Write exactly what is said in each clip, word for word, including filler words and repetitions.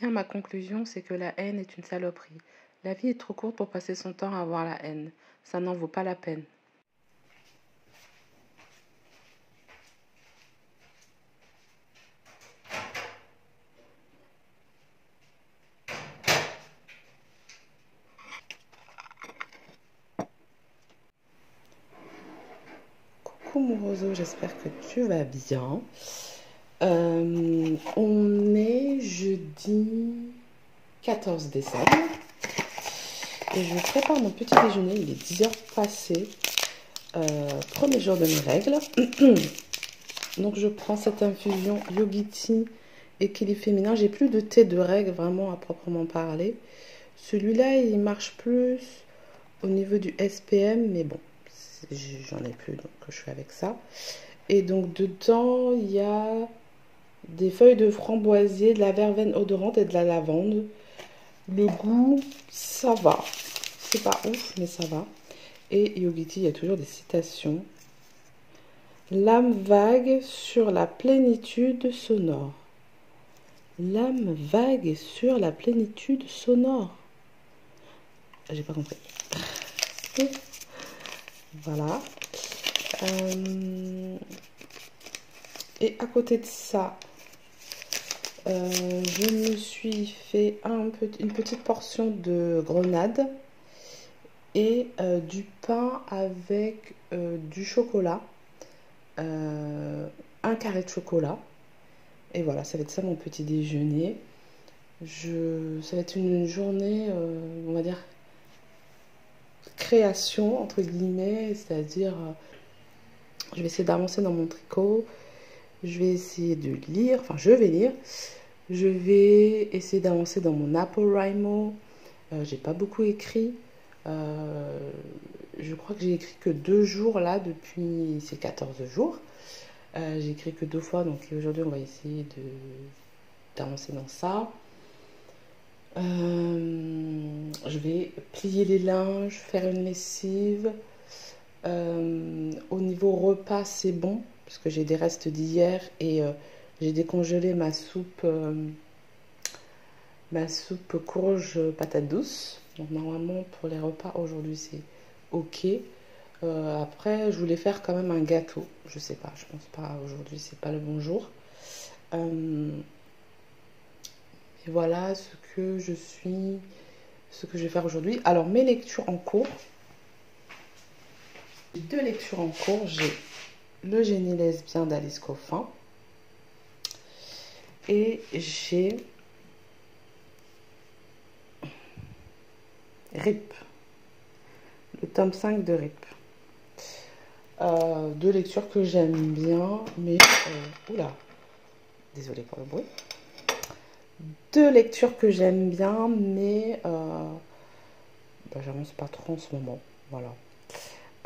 tiens, ma conclusion, c'est que la haine est une saloperie. La vie est trop courte pour passer son temps à avoir la haine. Ça n'en vaut pas la peine. Coucou mon roseau, j'espère que tu vas bien. Euh, on est jeudi quatorze décembre et je prépare mon petit déjeuner. Il est dix heures passées, euh, premier jour de mes règles. Donc je prends cette infusion Yogi Tea équilibre féminin. J'ai plus de thé de règles vraiment à proprement parler. Celui-là il marche plus au niveau du S P M, mais bon, j'en ai plus donc je suis avec ça. Et donc dedans il y a des feuilles de framboisier, de la verveine odorante et de la lavande. Le goût, ça va. C'est pas ouf, mais ça va. Et Yogi Tea, il y a toujours des citations. L'âme vague sur la plénitude sonore. L'âme vague sur la plénitude sonore. J'ai pas compris. Voilà. Euh... Et à côté de ça, euh, je me suis fait un peu, une petite portion de grenade et euh, du pain avec euh, du chocolat, euh, un carré de chocolat. Et voilà, ça va être ça mon petit déjeuner. Je, ça va être une journée, euh, on va dire, création, entre guillemets, c'est-à-dire, euh, je vais essayer d'avancer dans mon tricot. Je vais essayer de lire, enfin je vais lire, je vais essayer d'avancer dans mon NaPoWriMo. Euh, j'ai pas beaucoup écrit, euh, je crois que j'ai écrit que deux jours là depuis ces quatorze jours. Euh, j'ai écrit que deux fois, donc aujourd'hui on va essayer de d'avancer dans ça. Euh, je vais plier les linges, faire une lessive. Euh, au niveau repas c'est bon, parce que j'ai des restes d'hier et euh, j'ai décongelé ma soupe euh, ma soupe courge patate douce. Donc normalement pour les repas aujourd'hui c'est ok. Euh, après je voulais faire quand même un gâteau. Je sais pas, je pense pas aujourd'hui, c'est pas le bon jour. Euh, et voilà ce que je suis, ce que je vais faire aujourd'hui. Alors mes lectures en cours. J'ai deux lectures en cours. J'ai Le génie lesbien d'Alice Coffin. Et j'ai R I P. Le tome cinq de R I P. Euh, deux lectures que j'aime bien. Mais. Euh, oula. Désolée pour le bruit. Deux lectures que j'aime bien. Mais. Euh, ben, j'avance pas trop en ce moment. Voilà.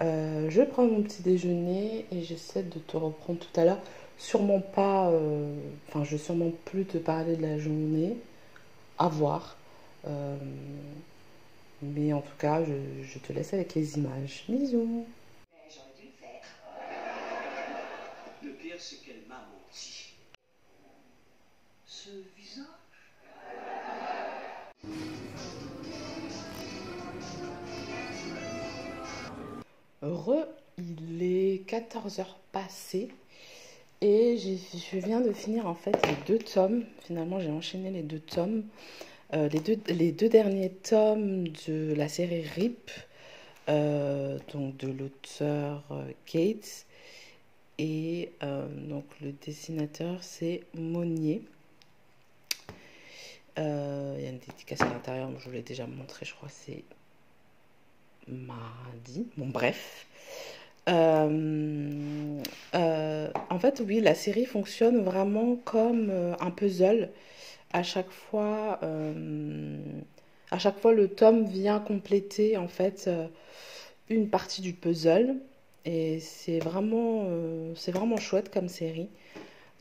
Euh, je prends mon petit déjeuner et j'essaie de te reprendre tout à l'heure. Sûrement pas, euh, enfin je vais sûrement plus te parler de la journée, à voir. Euh, mais en tout cas, je, je te laisse avec les images. Bisous. Mais j'aurais dû le faire. Le pire, c'est qu'elle m'a menti. Ce visage. Heureux, il est quatorze heures passées et je viens de finir en fait les deux tomes. Finalement, j'ai enchaîné les deux tomes, euh, les, deux, les deux derniers tomes de la série R I P, euh, donc de l'auteur Kate, et euh, donc le dessinateur c'est Monnier. Euh, il y a une dédicace à l'intérieur, je vous l'ai déjà montré, je crois c'est mardi, bon bref. Euh, euh, en fait, oui, la série fonctionne vraiment comme euh, un puzzle. À chaque fois, euh, à chaque fois, le tome vient compléter en fait euh, une partie du puzzle, et c'est vraiment, euh, c'est vraiment chouette comme série.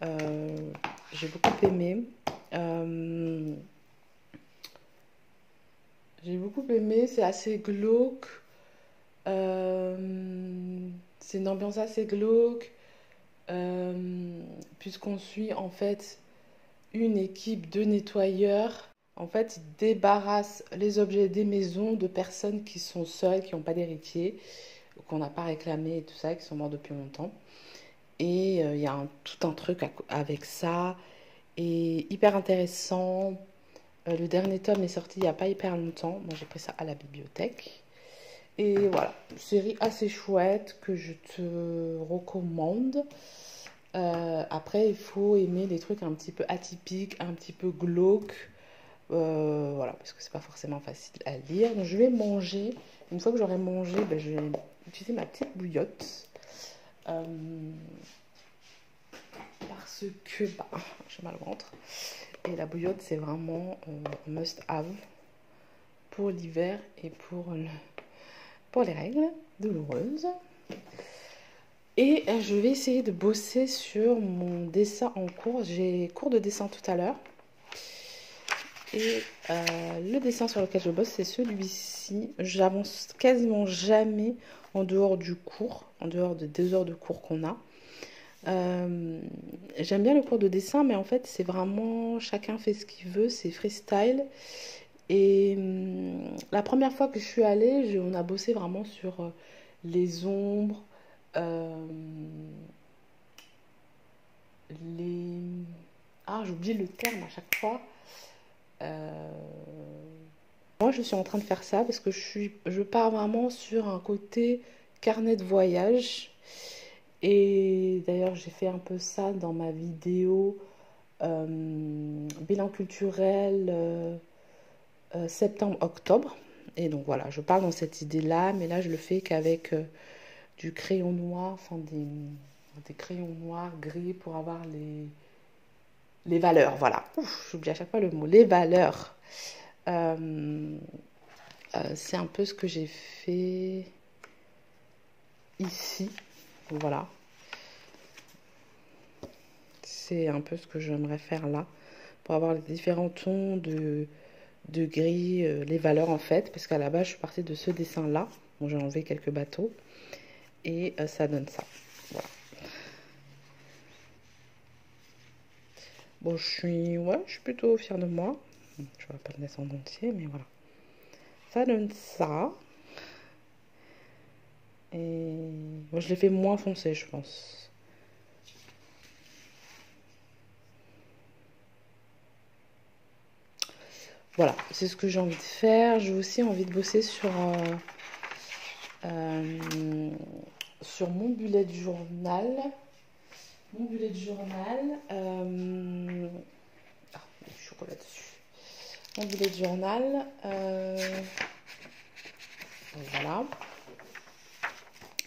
Euh, j'ai beaucoup aimé. Euh, J'ai beaucoup aimé, c'est assez glauque, euh, c'est une ambiance assez glauque, euh, puisqu'on suit en fait une équipe de nettoyeurs. En fait, ils débarrassent les objets des maisons de personnes qui sont seules, qui n'ont pas d'héritier, qu'on n'a pas réclamé et tout ça, qui sont morts depuis longtemps. Et il euh, y a un, tout un truc à, avec ça. Et hyper intéressant. Euh, le dernier tome est sorti il n'y a pas hyper longtemps. Moi, j'ai pris ça à la bibliothèque. Et voilà, une série assez chouette que je te recommande. Euh, après, il faut aimer les trucs un petit peu atypiques, un petit peu glauques. Euh, voilà, parce que c'est pas forcément facile à lire. Donc, je vais manger. Une fois que j'aurai mangé, ben, je vais utiliser ma petite bouillotte. Euh, parce que bah, j'ai mal au ventre. Et la bouillotte, c'est vraiment euh, must-have pour l'hiver et pour le... pour les règles douloureuses. Et je vais essayer de bosser sur mon dessin en cours. J'ai cours de dessin tout à l'heure. Et euh, le dessin sur lequel je bosse, c'est celui-ci. J'avance quasiment jamais en dehors du cours, en dehors des deux heures de cours qu'on a. Euh, j'aime bien le cours de dessin, mais en fait, c'est vraiment chacun fait ce qu'il veut, c'est freestyle. Et la première fois que je suis allée, je, on a bossé vraiment sur les ombres, euh, les... Ah, j'oublie le terme à chaque fois. Euh... Moi, je suis en train de faire ça parce que je, suis, je pars vraiment sur un côté carnet de voyage. Et d'ailleurs, j'ai fait un peu ça dans ma vidéo euh, bilan culturel... Euh... Euh, septembre-octobre, et donc voilà, je parle dans cette idée-là, mais là je le fais qu'avec euh, du crayon noir, enfin des, des crayons noirs gris pour avoir les, les valeurs, voilà. Ouf, j'oublie à chaque fois le mot, les valeurs. Euh, euh, c'est un peu ce que j'ai fait ici, voilà. C'est un peu ce que j'aimerais faire là, pour avoir les différents tons de... de gris, euh, les valeurs en fait, parce qu'à la base je suis partie de ce dessin là, bon, j'ai enlevé quelques bateaux et euh, ça donne ça, voilà. Bon, je suis, ouais, je suis plutôt fière de moi, je ne vois pas le dessin en entier, mais voilà, ça donne ça. Et moi je l'ai fait moins foncé, je pense. Voilà, c'est ce que j'ai envie de faire. J'ai aussi envie de bosser sur, euh, euh, sur mon bullet journal. Mon bullet journal. Euh... Ah, du chocolat dessus. Mon bullet journal. Euh... Voilà.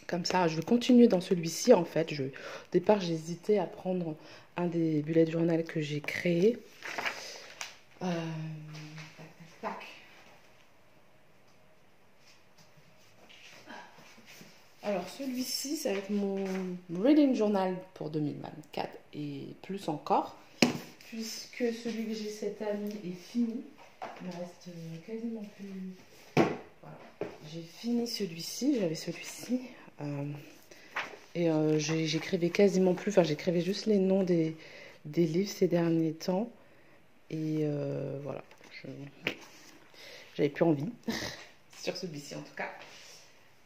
Comme ça, je vais continuer dans celui-ci en fait. Je... Au départ, j'hésitais à prendre un des bullet journal que j'ai créé. Euh... Alors celui-ci, ça va être mon reading journal pour deux mille vingt-quatre et plus encore, puisque celui que j'ai cette année est fini. Il me reste quasiment plus... Voilà. J'ai fini celui-ci, j'avais celui-ci, euh, et euh, j'écrivais quasiment plus, enfin j'écrivais juste les noms des, des livres ces derniers temps, et euh, voilà, je j'avais plus envie, sur celui-ci en tout cas.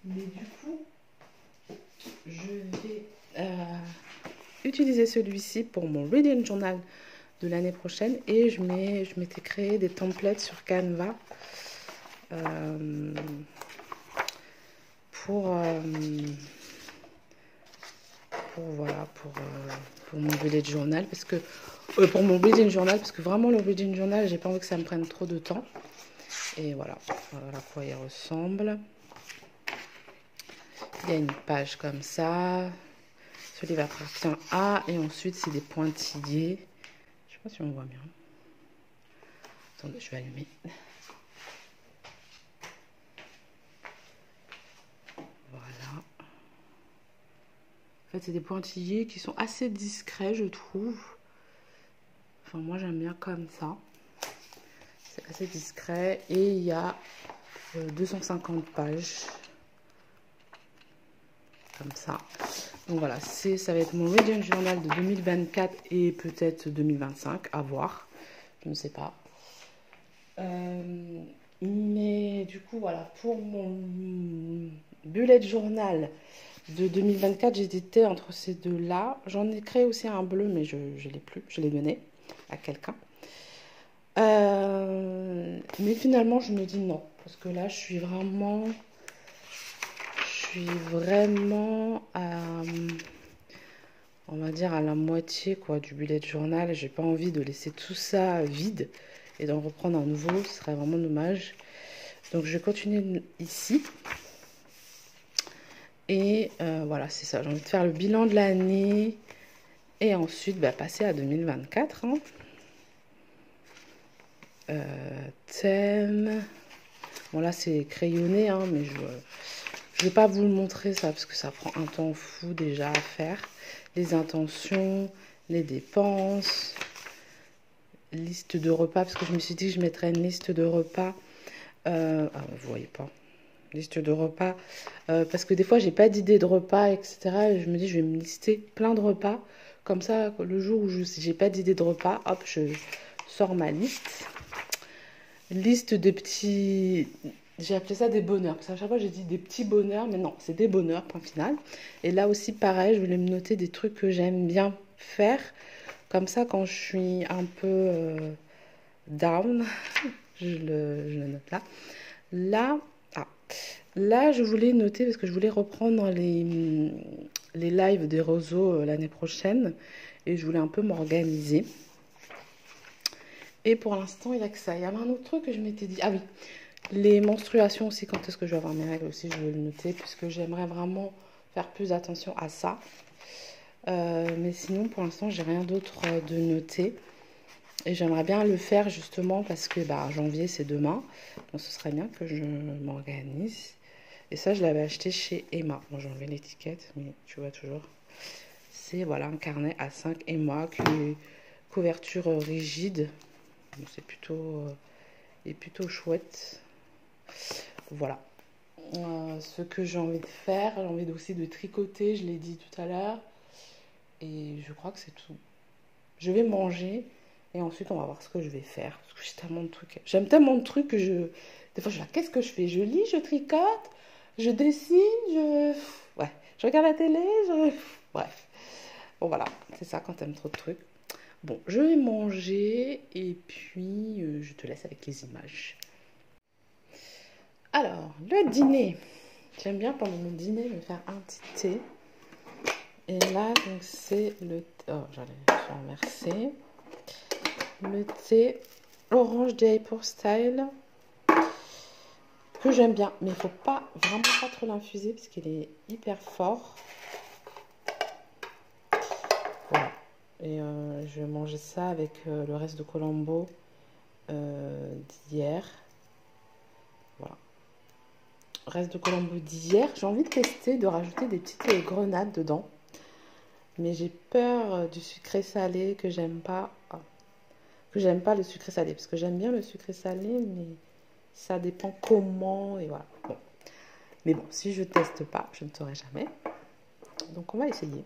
Mais du coup... Je vais euh, utiliser celui-ci pour mon reading journal de l'année prochaine. Et je m'étais créé des templates sur Canva euh, pour, euh, pour, voilà, pour, euh, pour mon reading journal. Parce que, euh, pour mon reading journal, parce que vraiment le reading journal, j'ai pas envie que ça me prenne trop de temps. Et voilà, voilà à quoi il ressemble. Il y a une page comme ça. Ce livre appartient à, et ensuite c'est des pointillés. Je sais pas si on voit bien. Attendez, je vais allumer. Voilà. En fait, c'est des pointillés qui sont assez discrets, je trouve. Enfin, moi j'aime bien comme ça. C'est assez discret. Et il y a deux cent cinquante pages. Comme ça. Donc voilà, ça va être mon reading journal de deux mille vingt-quatre et peut-être deux mille vingt-cinq, à voir, je ne sais pas. Euh, mais du coup, voilà, pour mon bullet journal de deux mille vingt-quatre, j'hésitais entre ces deux-là. J'en ai créé aussi un bleu, mais je ne l'ai plus, je l'ai donné à quelqu'un. Euh, mais finalement, je me dis non, parce que là, je suis vraiment... Je suis vraiment à, on va dire à la moitié quoi du bullet journal. J'ai pas envie de laisser tout ça vide et d'en reprendre un nouveau, ce serait vraiment dommage. Donc je vais continuer ici. Et euh, voilà, c'est ça. J'ai envie de faire le bilan de l'année et ensuite bah, passer à deux mille vingt-quatre. Hein. Euh, thème. Bon là c'est crayonné, hein, mais je. Je vais pas vous le montrer ça parce que ça prend un temps fou déjà à faire. Les intentions, les dépenses, liste de repas, parce que je me suis dit que je mettrais une liste de repas. Euh, ah, vous voyez pas. Liste de repas. Euh, parce que des fois, j'ai pas d'idée de repas, et cetera. Et je me dis, je vais me lister plein de repas. Comme ça, le jour où je j'ai pas d'idée de repas, hop, je sors ma liste. Liste de petits... J'ai appelé ça des bonheurs, parce qu'à chaque fois j'ai dit des petits bonheurs, mais non, c'est des bonheurs, point final. Et là aussi, pareil, je voulais me noter des trucs que j'aime bien faire. Comme ça, quand je suis un peu euh, down, je le, je le note là. Là, ah, là, je voulais noter, parce que je voulais reprendre les, les lives des réseaux euh, l'année prochaine. Et je voulais un peu m'organiser. Et pour l'instant, il n'y a que ça. Il y avait un autre truc que je m'étais dit, ah oui. Les menstruations aussi, quand est-ce que je vais avoir mes règles aussi, je vais le noter, puisque j'aimerais vraiment faire plus attention à ça. Euh, mais sinon, pour l'instant, j'ai rien d'autre de noter. Et j'aimerais bien le faire, justement, parce que bah, janvier, c'est demain. Donc, ce serait bien que je m'organise. Et ça, je l'avais acheté chez Emma. Bon, j'ai enlevé l'étiquette, mais tu vois toujours. C'est, voilà, un carnet à cinq Emma, couverture rigide. Bon, c'est plutôt, euh, plutôt chouette. Voilà euh, ce que j'ai envie de faire. J'ai envie aussi de tricoter, je l'ai dit tout à l'heure. Et je crois que c'est tout. Je vais manger et ensuite on va voir ce que je vais faire. Parce que j'ai tellement de trucs. J'aime tellement de trucs que je. Des fois je dis, qu'est-ce que je fais? Je lis, je tricote, je dessine, je. Ouais, je regarde la télé, je. Bref. Bon voilà, c'est ça quand t'aimes trop de trucs. Bon, je vais manger et puis euh, je te laisse avec les images. Alors, le dîner. J'aime bien pendant le dîner me faire un petit thé. Et là, donc c'est le... Oh, j'allais vous remercier. Le thé Orange Day pour Style. Que j'aime bien. Mais il ne faut pas vraiment pas trop l'infuser parce qu'il est hyper fort. Voilà. Et euh, je vais manger ça avec euh, le reste de Colombo euh, d'hier. Voilà. Reste de Colombo d'hier, j'ai envie de tester, de rajouter des petites grenades dedans. Mais j'ai peur du sucré salé que j'aime pas. Ah, que j'aime pas le sucré salé. Parce que j'aime bien le sucré salé, mais ça dépend comment. Et voilà. Bon. Mais bon, si je teste pas, je ne saurai jamais. Donc on va essayer.